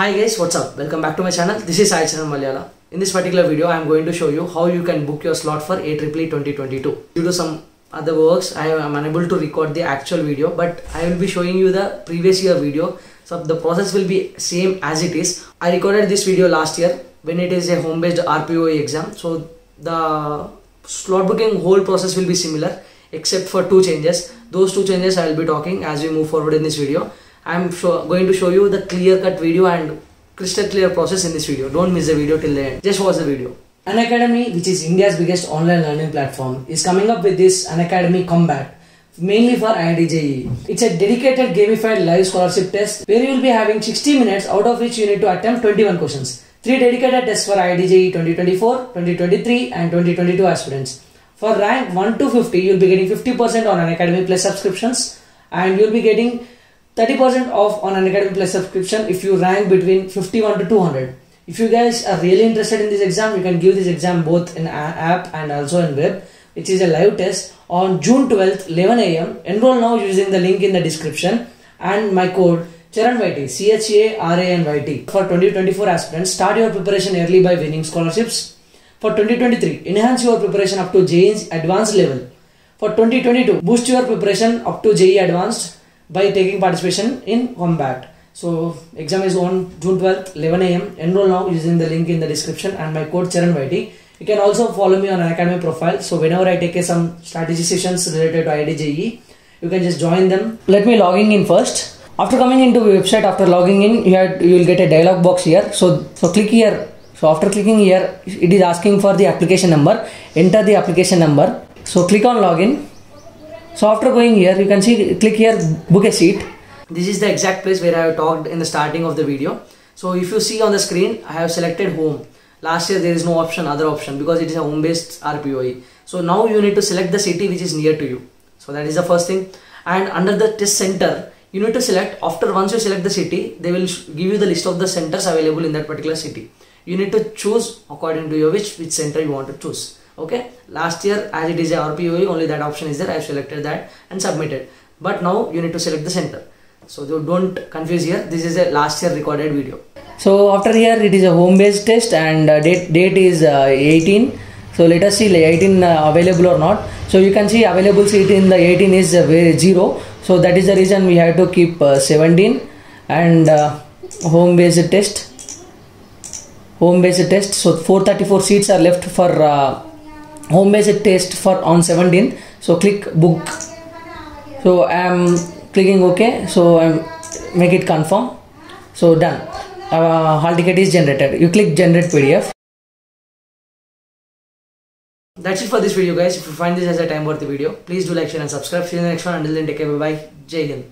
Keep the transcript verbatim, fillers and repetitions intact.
Hi guys, what's up? Welcome back to my channel. This is Sai Charan Malyala. In this particular video, I am going to show you how you can book your slot for A E E E twenty twenty-two. Due to some other works, I am unable to record the actual video, but I will be showing you the previous year video. So the process will be same as it is. I recorded this video last year when it is a home-based R P O E exam. So the slot booking whole process will be similar except for two changes. Those two changes I will be talking as we move forward in this video. I'm going to show you the clear-cut video and crystal clear process in this video. Don't miss the video till the end. Just watch the video. Unacademy, which is India's biggest online learning platform, is coming up with this Unacademy Comeback, mainly for I I T J E E. It's a dedicated gamified live scholarship test where you will be having sixty minutes, out of which you need to attempt twenty-one questions. Three dedicated tests for I I T J E E twenty twenty-four, twenty twenty-three and twenty twenty-two aspirants. For rank one to fifty, you will be getting fifty percent on Unacademy Plus subscriptions, and you will be getting thirty percent off on Unacademy Plus subscription if you rank between fifty-one to two hundred. If you guys are really interested in this exam, you can give this exam both in app and also in web, which is a live test on June twelfth, eleven A M Enroll now using the link in the description and my code CHARANYT, C H A R A N Y T. For twenty twenty-four aspirants, start your preparation early by winning scholarships. For twenty twenty-three, enhance your preparation up to J E E advanced level. For twenty twenty-two, boost your preparation up to J E E advanced by taking participation in combat. So exam is on June twelfth, eleven A M Enroll now using the link in the description and my code CHARANYT. You can also follow me on Unacademy profile. So whenever I take uh, some strategy sessions related to I I T J E E, you can just join them. Let me logging in first. After coming into the website, after logging in, you have, you will get a dialog box here. So so click here. So after clicking here, it is asking for the application number. Enter the application number. So click on login. So after going here, you can see, click here, book a seat. This is the exact place where I have talked in the starting of the video. So if you see on the screen, I have selected home. Last year there is no option, other option, because it is a home-based R P O E. So now you need to select the city which is near to you. So that is the first thing. And under the test center, you need to select, after once you select the city, they will give you the list of the centers available in that particular city. You need to choose according to your which, which center you want to choose. Okay, last year as it is a R P O E, only that option is there. I have selected that and submitted, but now you need to select the center. So don't confuse here, this is a last year recorded video. So after here it is a home-based test and uh, date, date is uh, eighteen. So let us see like eighteen uh, available or not. So you can see available seat in the eighteen is uh, zero. So that is the reason we have to keep uh, seventeen and uh, home-based test, home-based test. So four hundred thirty-four seats are left for uh, home based test for on seventeenth. So click book. So I am clicking OK. So I'm make it confirm. So done. Uh, hall ticket is generated. You click generate P D F. That's it for this video guys. If you find this as a time worth the video, please do like, share and subscribe. See you in the next one. Until then, take care. Bye bye. Jai Hind.